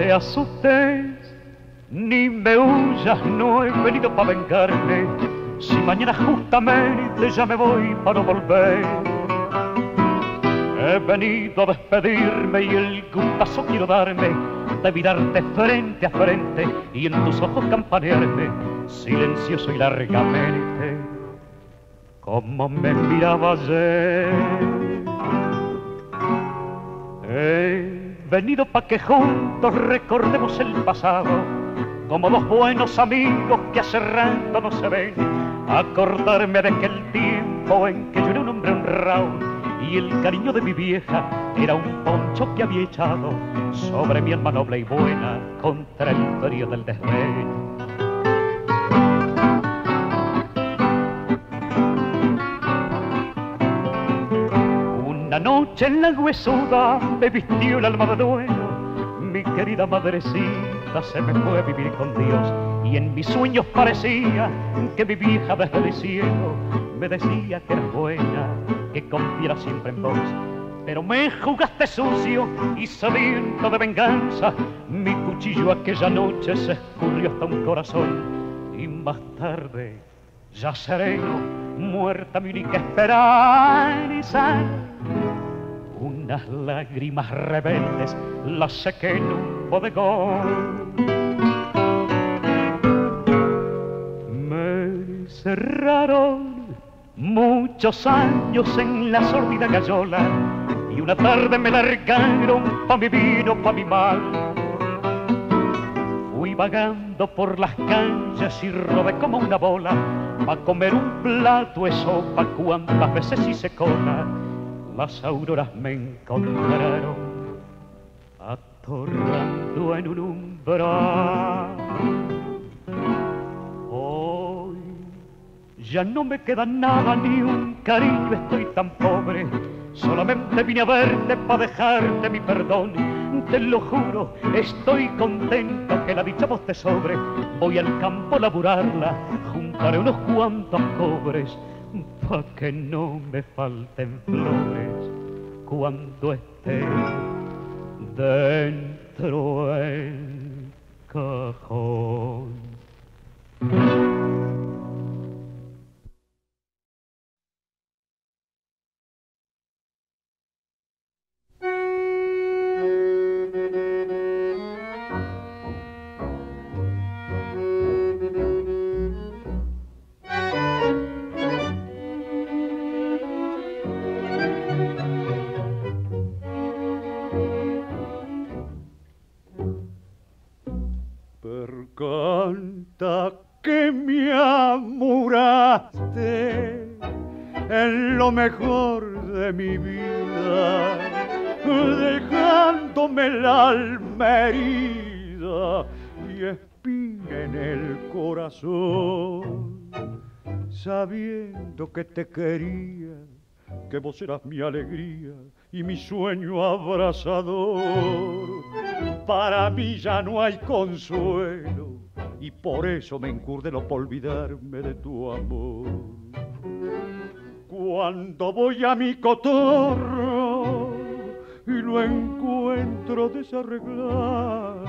te asustes, ni me huyas, no he venido para vengarme. Si mañana justamente ya me voy para no volver, he venido a despedirme y el gustazo quiero darme de mirarte frente a frente y en tus ojos campanearme silencioso y largamente, como me miraba ayer. He venido pa' que juntos recordemos el pasado, como dos buenos amigos que hace rato no se ven, acordarme de aquel tiempo en que yo era un hombre honrado y el cariño de mi vieja era un poncho que había echado sobre mi alma noble y buena contra el frío del desdén. Una noche en la huesuda me vistió el alma de duelo, mi querida madrecita se me fue a vivir con Dios, y en mis sueños parecía que mi vieja desde el cielo me decía que era buena, que confiara siempre en vos. Pero me jugaste sucio y sediento de venganza, mi cuchillo aquella noche se escurrió hasta un corazón, y más tarde, ya sereno, muerta mi única esperanza, unas lágrimas rebeldes las sequé en un bodegón. Me cerraron muchos años en la sordida gallola y una tarde me largaron pa' mi vino, pa' mi mal. Fui vagando por las calles y robé como una bola pa' comer un plato de sopa cuantas veces hice cola. Las auroras me encontraron atorrando en un umbral. Hoy ya no me queda nada ni un cariño, estoy tan pobre. Solamente vine a verte para dejarte mi perdón. Te lo juro, estoy contento que la dicha vos te sobre. Voy al campo a laburarla, juntaré unos cuantos cobres pa' que no me falten flores cuando esté dentro el cajón. Mejor de mi vida, dejándome el alma herida y espina en el corazón, sabiendo que te quería, que vos eras mi alegría y mi sueño abrazador. Para mí ya no hay consuelo y por eso me encurdeno por olvidarme de tu amor. Cuando voy a mi cotorro y lo encuentro desarreglado,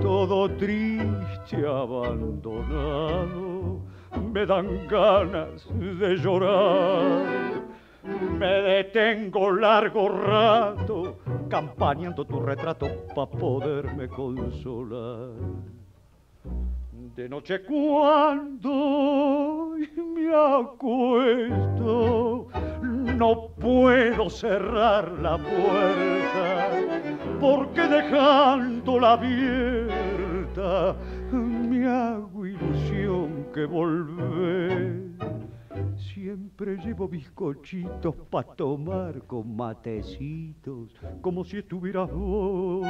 todo triste, abandonado, me dan ganas de llorar. Me detengo largo rato, campaneando tu retrato pa' poderme consolar. De noche cuando me acuesto, no puedo cerrar la puerta, porque dejándola abierta me hago ilusión que volver. Siempre llevo bizcochitos pa' tomar con matecitos, como si estuvieras vos.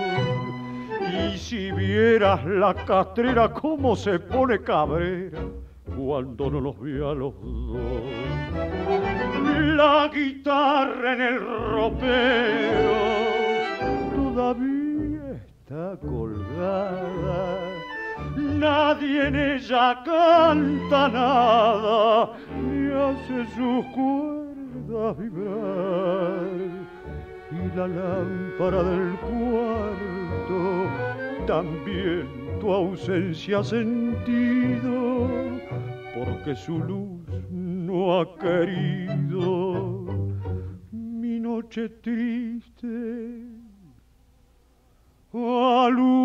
Y si vieras la castrera cómo se pone cabrera cuando no los ve a los dos. La guitarra en el ropero todavía está colgada, nadie en ella canta nada, y hace sus cuerdas vibrar, y la lámpara del cuarto también tu ausencia ha sentido, porque su luz no ha querido mi noche triste alumbrar.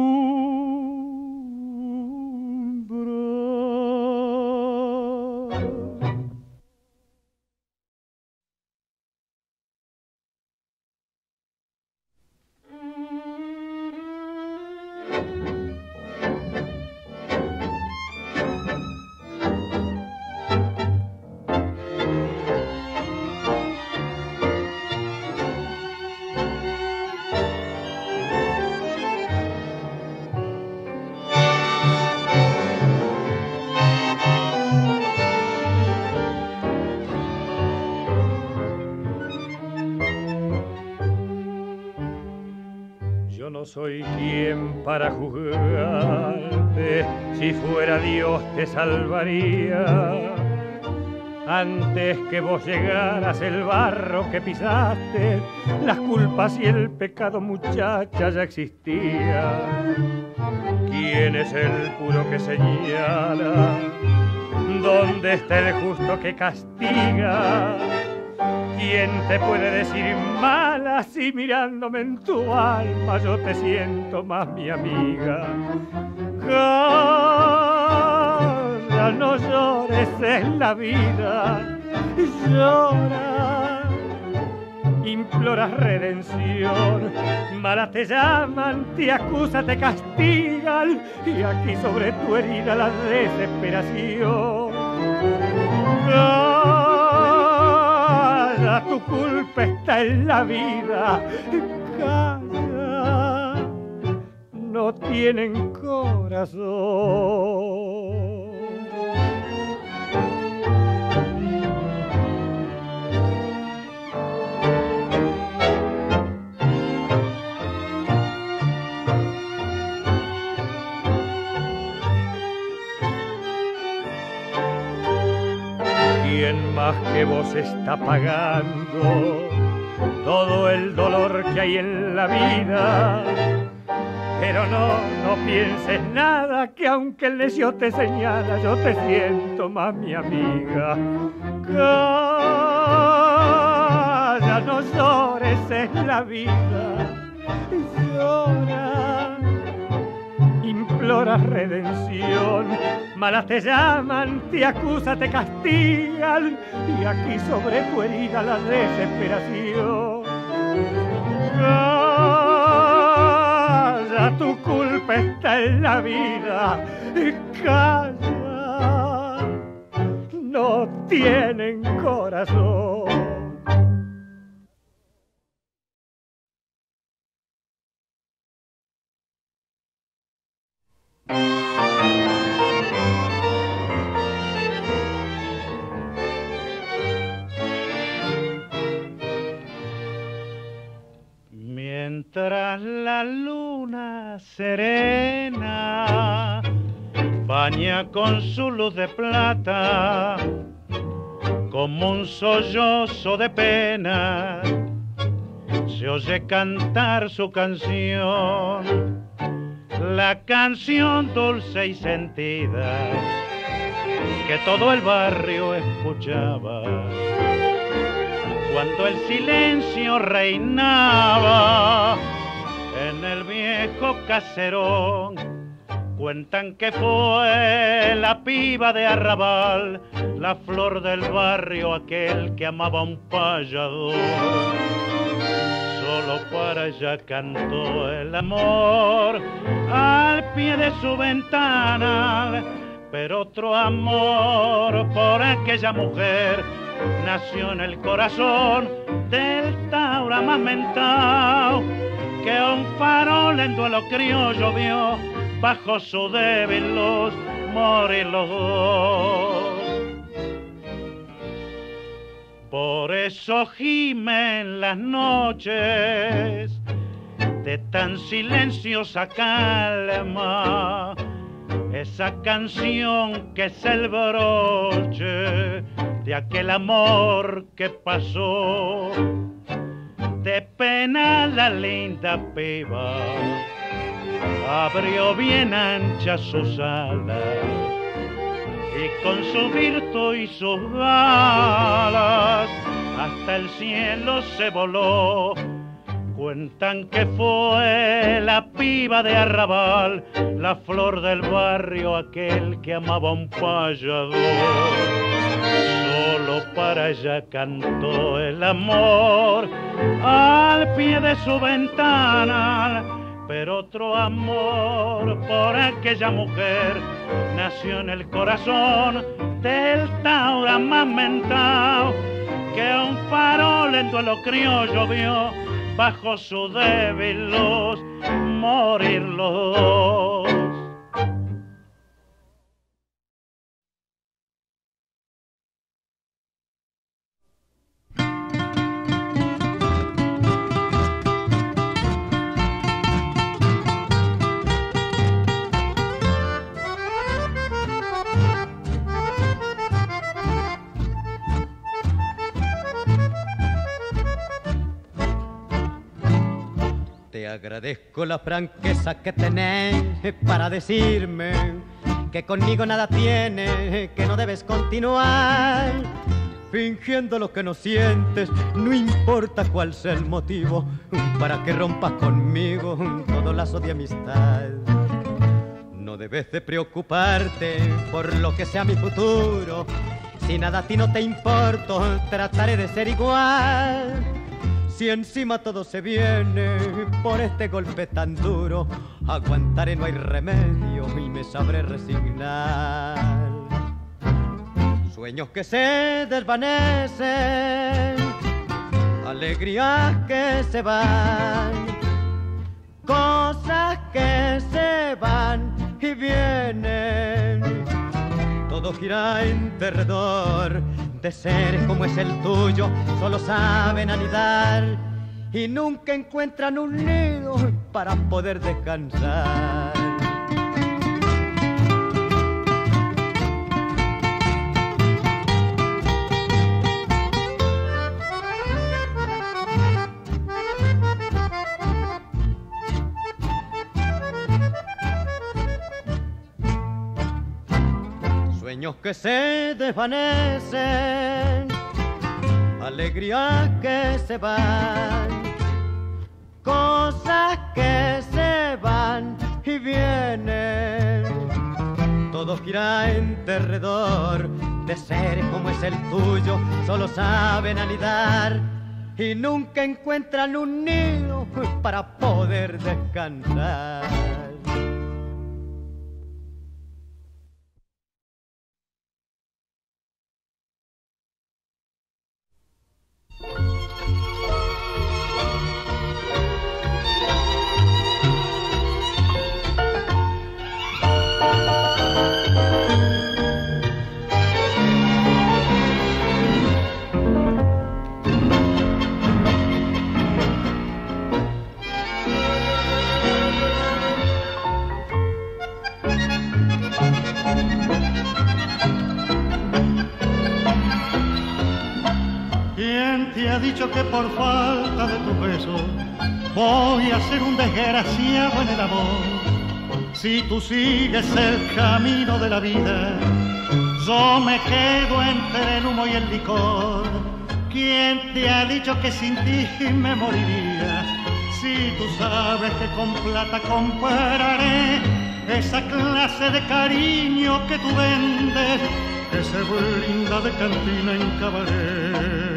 No soy quien para juzgarte, si fuera Dios te salvaría. Antes que vos llegaras el barro que pisaste, las culpas y el pecado, muchacha, ya existía. ¿Quién es el puro que señala? ¿Dónde está el justo que castiga? ¿Quién te puede decir mal? Así mirándome en tu alma yo te siento más mi amiga. Calla, no llores, es la vida. Llora, imploras redención. Malas te llaman, te acusan, te castigan, y aquí sobre tu herida la desesperación. Calla, tu culpa está en la vida. Calla, no tienen corazón. ¿Quién más que vos está pagando todo el dolor que hay en la vida? Pero no pienses nada, que aunque el necio te señala, yo te siento más mi amiga. Calla, no llores, es la vida. Llora, imploras redención. Malas te llaman, te acusan, te castigan, y aquí sobre tu herida la desesperación. Calla, tu culpa está en la vida. Calla, no tienen corazón. Mientras la luna serena baña con su luz de plata, como un sollozo de pena se oye cantar su canción, la canción dulce y sentida que todo el barrio escuchaba cuando el silencio reinaba en el viejo caserón. Cuentan que fue la piba de Arrabal, la flor del barrio aquel que amaba un payador. Solo para ella cantó el amor al pie de su ventana, pero otro amor por aquella mujer nació en el corazón del taura más mentao, que un farol en duelo criollo vio bajo su débil luz morir los dos. Por eso gimen las noches de tan silenciosa calma esa canción que es el broche de aquel amor que pasó. De pena la linda piba, a abrió bien anchas sus alas y con su virtud y sus alas hasta el cielo se voló. Cuentan que fue la piba de Arrabal, la flor del barrio aquel que amaba un payador. Solo para ella cantó el amor al pie de su ventana, pero otro amor por aquella mujer nació en el corazón del taura más mentao, que un farol en duelo criollo vio bajo su débil luz morir los dos. Agradezco la franqueza que tenés para decirme que conmigo nada tiene, que no debes continuar fingiendo lo que no sientes, no importa cuál sea el motivo para que rompas conmigo todo lazo de amistad. No debes de preocuparte por lo que sea mi futuro, si nada a ti no te importo, trataré de ser igual. Si encima todo se viene por este golpe tan duro, aguantaré, no hay remedio y me sabré resignar. Sueños que se desvanecen, alegrías que se van, cosas que se van y vienen. Todo gira en derredor de seres como es el tuyo, solo saben anidar y nunca encuentran un nido para poder descansar. Sueños que se desvanecen, alegrías que se van, cosas que se van y vienen. Todo gira en derredor de seres como es el tuyo, solo saben anidar y nunca encuentran un nido para poder descansar. Dicho que por falta de tu beso voy a ser un desgraciado en el amor. Si tú sigues el camino de la vida, yo me quedo entre el humo y el licor. ¿Quién te ha dicho que sin ti me moriría? Si tú sabes que con plata compraré esa clase de cariño que tú vendes, que se brinda de cantina en cabaret.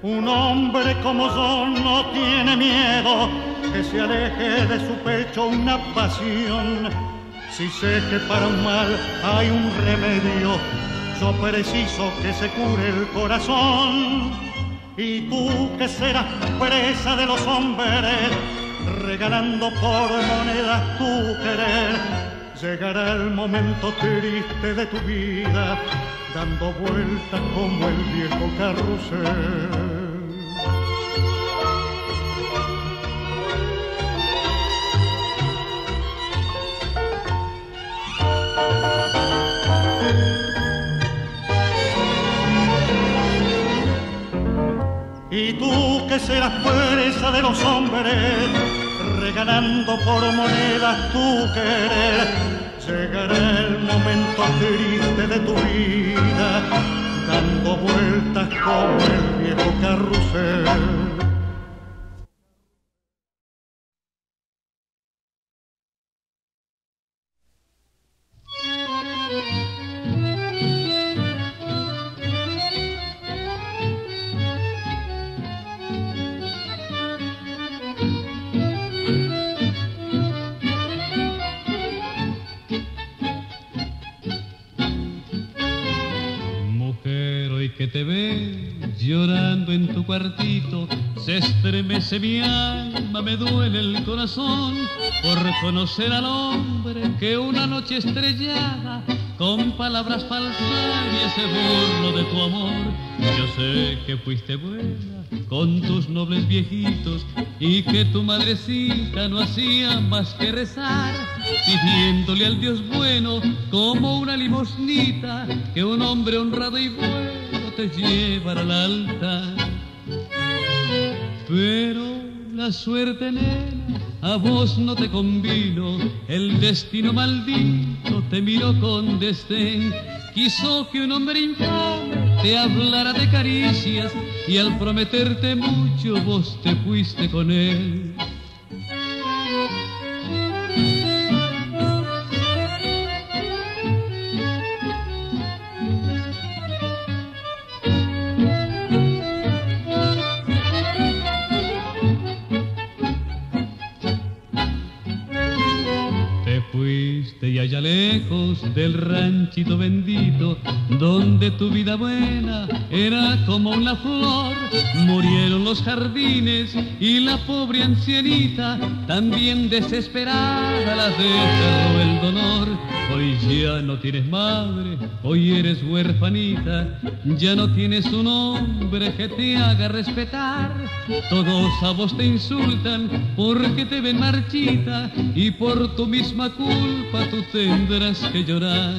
Un hombre como yo no tiene miedo que se aleje de su pecho una pasión. Si sé que para un mal hay un remedio, yo preciso que se cure el corazón. Y tú que serás presa de los hombres, regalando por monedas tu querer, llegará el momento triste de tu vida, dando vueltas como el viejo carrusel. Y tú que serás presa de los hombres, regalando por monedas tu querer. Llegará el momento triste de tu vida, dando vueltas como el viejo carrusel. Cuartito, se estremece mi alma, me duele el corazón por conocer al hombre que una noche estrellada con palabras falsarias se burló de tu amor. Yo sé que fuiste buena con tus nobles viejitos y que tu madrecita no hacía más que rezar, pidiéndole al Dios bueno como una limosnita que un hombre honrado y bueno te llevara al altar. Pero la suerte, nena, a vos no te convino, el destino maldito te miró con desdén. Quiso que un hombre infame te hablara de caricias y al prometerte mucho vos te fuiste con él. Allá lejos del ranchito bendito, donde tu vida buena era como una flor, murieron los jardines y la pobre ancianita, también desesperada la desterró el dolor. Hoy ya no tienes madre, hoy eres huerfanita, ya no tienes un hombre que te haga respetar. Todos a vos te insultan porque te ven marchita y por tu misma culpa tú tendrás que llorar.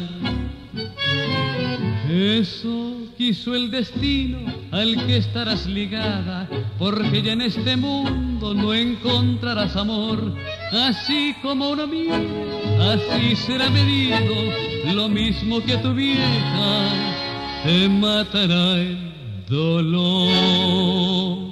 Eso quiso el destino al que estarás ligada, porque ya en este mundo no encontrarás amor. Así como uno mío, así será medido, lo mismo que tu vieja, te matará el dolor.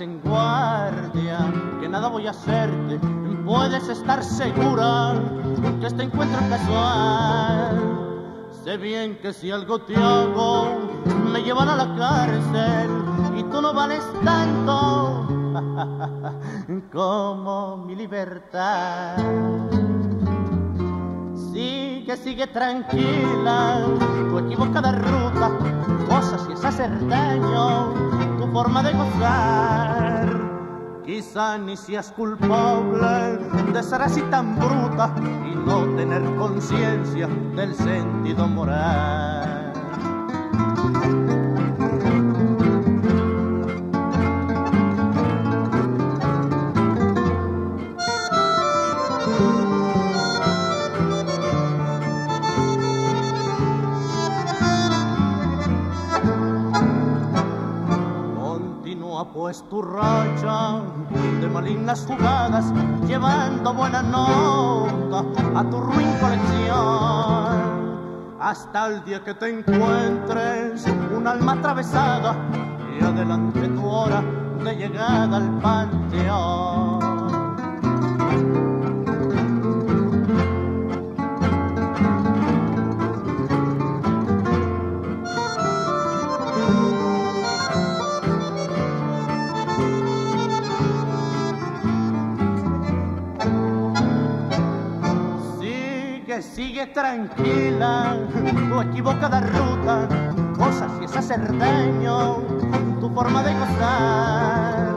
En guardia, que nada voy a hacerte, puedes estar segura que este encuentro casual. Sé bien que si algo te hago me llevan a la cárcel y tú no vales tanto como mi libertad. Sigue tranquila, tu equivocada ruta, cosas y es hacer daño, tu forma de gozar. Quizá ni seas culpable de ser así tan bruta y no tener conciencia del sentido moral. Pues tu racha de malignas jugadas, llevando buena nota a tu ruin colección, hasta el día que te encuentres un alma atravesada y adelante tu hora de llegada al panteón. Sigue tranquila, tu equivocada ruta, cosas y es hacer daño, tu forma de gozar.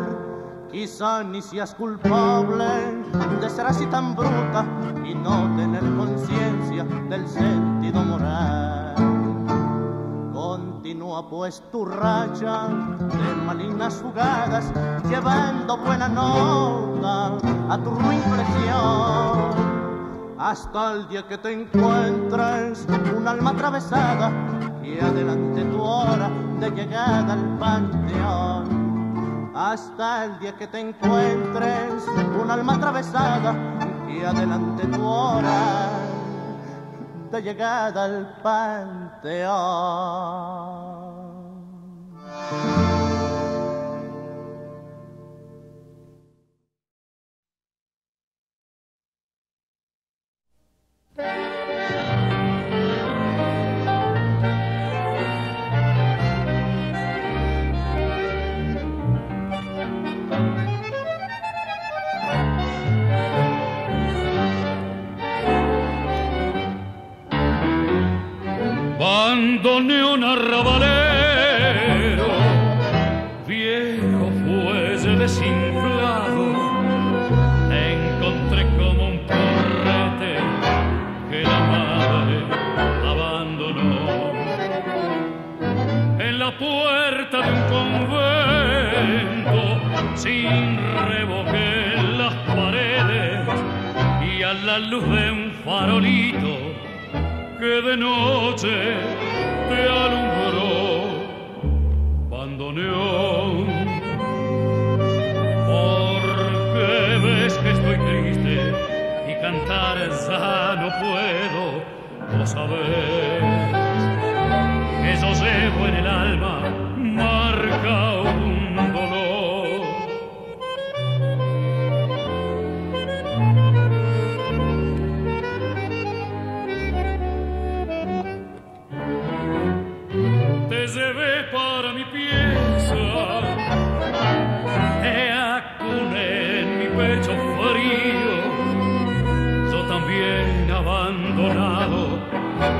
Quizá ni seas culpable de ser así tan bruta y no tener conciencia del sentido moral. Continúa pues tu racha de malignas jugadas, llevando buena nota a tu ruin presión, hasta el día que te encuentres un alma atravesada y adelante tu hora de llegada al panteón. Hasta el día que te encuentres un alma atravesada y adelante tu hora de llegada al panteón. Abandoné un arrabalero, viejo fuese desinflado, encontré como un porrete que la madre abandonó. En la puerta de un convento, sin revoque en las paredes, y a la luz de un farolito que de noche te alumbró, bandoneón. Porque ves que estoy triste y cantar ya no puedo, lo sabes. Que yo llevo en el alma marca un dolor. Llevé para mi pieza, te acuné en mi pecho frío, yo también abandonado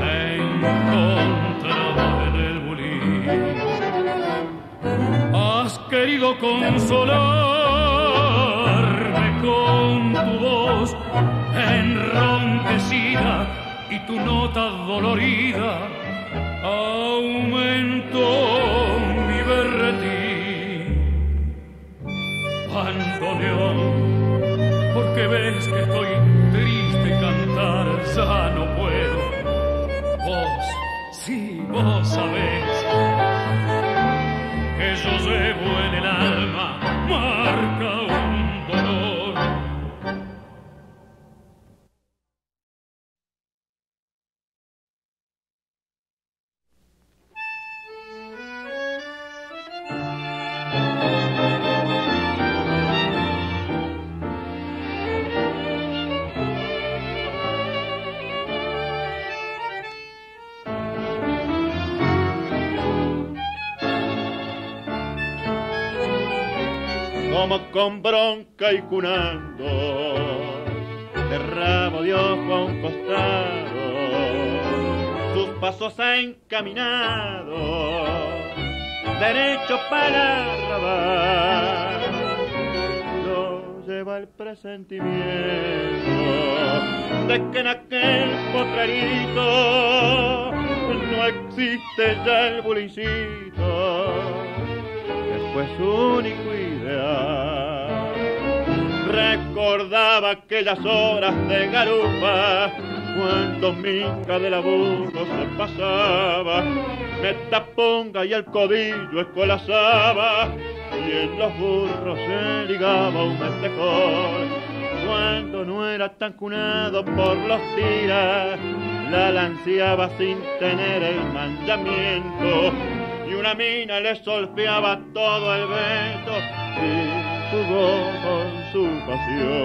me encontraba en el bulín. Has querido consolarme con tu voz enronquecida y tu nota dolorida aumentó mi berretín. Bandoneón, porque ves que estoy triste y cantar ya no puedo. Vos, sí, vos sabés que yo llevo en el alma marca un dolor. Como con bronca y cunando, derramo de ojo a un costado, sus pasos ha encaminado, derecho para arrabar. Lo lleva el presentimiento de que en aquel potrerito no existe ya el bulicito, pues único ideal. Recordaba aquellas horas de garupa, cuando minga de laburo se pasaba, me taponga y el codillo escolazaba, y en los burros se ligaba un mestejón. Cuando no era tan cunado por los tiras, la lanceaba sin tener el manchamiento, y una mina le solfeaba todo el vento y jugó con su pasión.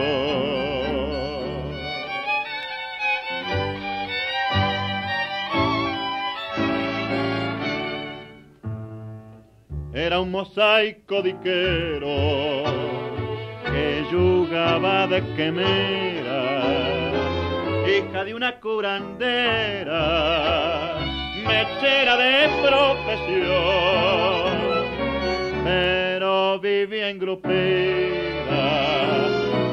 Era un mosaico diquero que yugaba de quemera, hija de una curandera, mechera de profesión, pero vivía en grupillo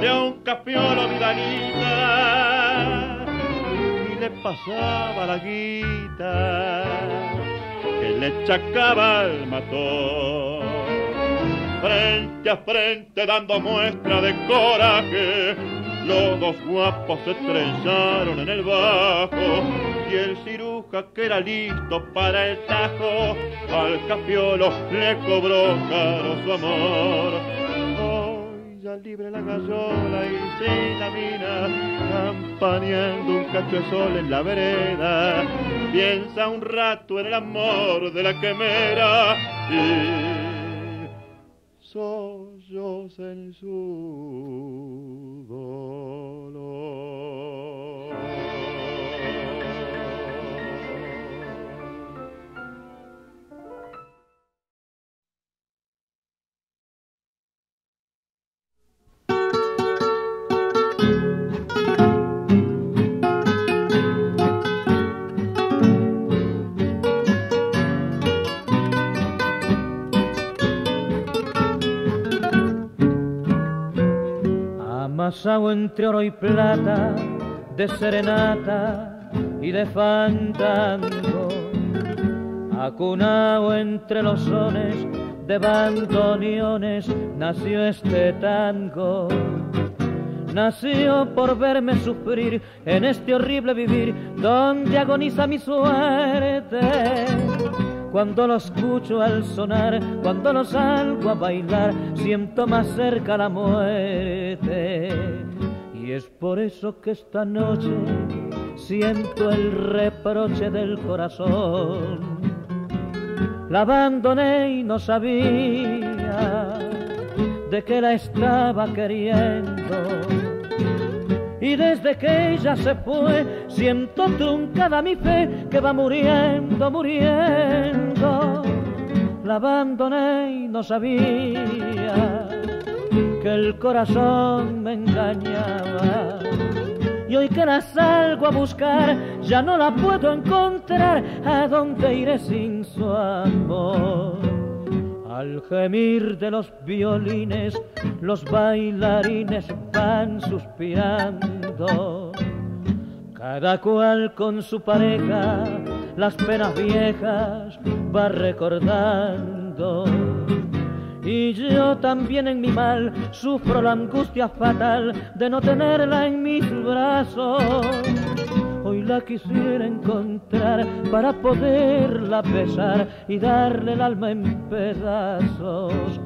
de un capiolo milanita y le pasaba la guita que le chacaba al matón. Frente a frente dando muestra de coraje, los dos guapos se trenzaron en el bajo y el ciruja que era listo para el tajo al capiolo le cobró caro su amor. Libre la gallola y sin la mina, campaneando un cacho de sol en la vereda, piensa un rato en el amor de la quemera y solloza en su dolor. Amasado entre oro y plata, de serenata y de fandango, acunao entre los sones de bandoneones, nació este tango. Nació por verme sufrir en este horrible vivir donde agoniza mi suerte. Cuando lo escucho al sonar, cuando lo salgo a bailar, siento más cerca la muerte. Y es por eso que esta noche siento el reproche del corazón. La abandoné y no sabía de qué la estaba queriendo. Y desde que ella se fue, siento truncada mi fe, que va muriendo, muriendo. La abandoné y no sabía que el corazón me engañaba. Y hoy que la salgo a buscar, ya no la puedo encontrar. ¿A dónde iré sin su amor? Al gemir de los violines, los bailarines van suspirando, cada cual con su pareja, las penas viejas va recordando. Y yo también en mi mal sufro la angustia fatal de no tenerla en mis brazos. Hoy la quisiera encontrar para poderla besar y darle el alma en pedazos.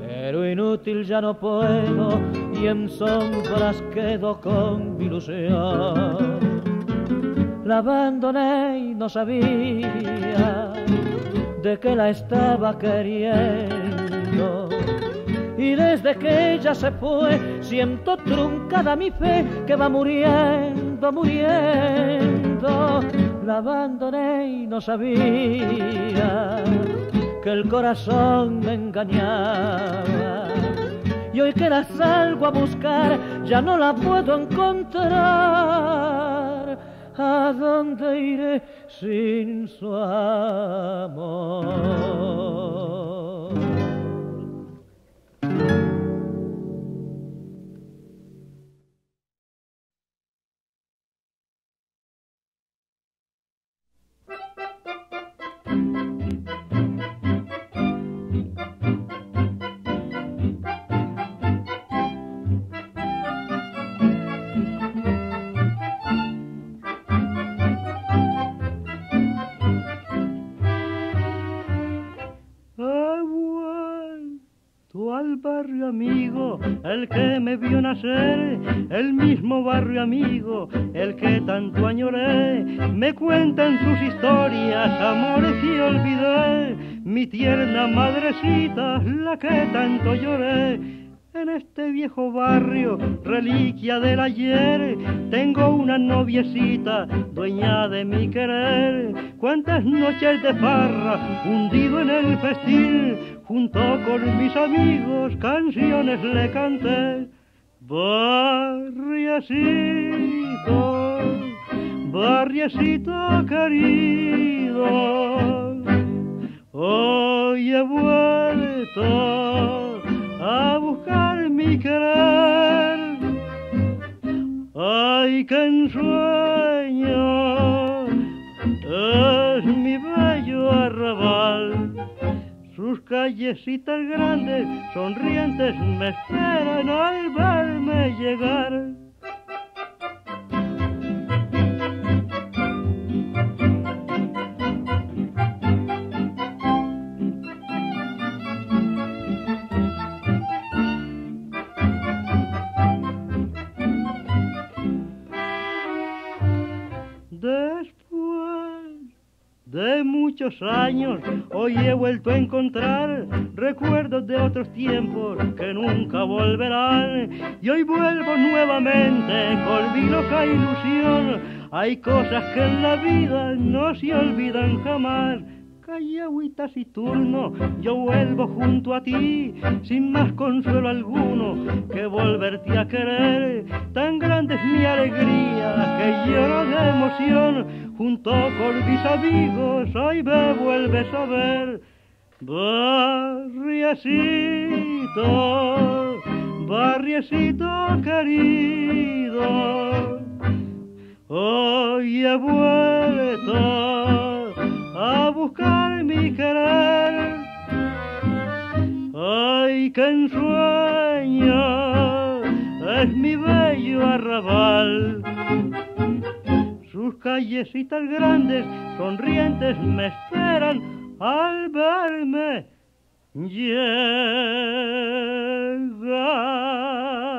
Pero inútil ya no puedo y en sombras quedo con mi ilusión. La abandoné y no sabía de qué la estaba queriendo. Y desde que ella se fue, siento truncada mi fe, que va muriendo, muriendo. La abandoné y no sabía que el corazón me engañaba. Y hoy que la salgo a buscar, ya no la puedo encontrar. ¿A dónde iré sin su amor? Barrio amigo, el que me vio nacer, el mismo barrio amigo, el que tanto añoré. Me cuentan sus historias, amores que olvidé, mi tierna madrecita, la que tanto lloré. En este viejo barrio, reliquia del ayer, tengo una noviecita, dueña de mi querer. Cuántas noches de farra, hundido en el festín, junto con mis amigos, canciones le canté. Barriecito, barriecito querido, hoy he vuelto a buscar mi querer. y que ensueña es mi bello arrabal. Sus callecitas grandes, sonrientes, me esperan al verme llegar. De muchos años hoy he vuelto a encontrar recuerdos de otros tiempos que nunca volverán. Y hoy vuelvo nuevamente con mi loca ilusión. Hay cosas que en la vida no se olvidan jamás. Callao y taciturno, yo vuelvo junto a ti, sin más consuelo alguno que volverte a querer. Tan grande es mi alegría que lloro de emoción, junto con mis amigos hoy me vuelves a ver. Barriecito, barriecito querido, hoy he vuelto a buscar mi querer. Ay, que ensueño es mi bello arrabal. Sus callecitas grandes, sonrientes, me esperan al verme llegar.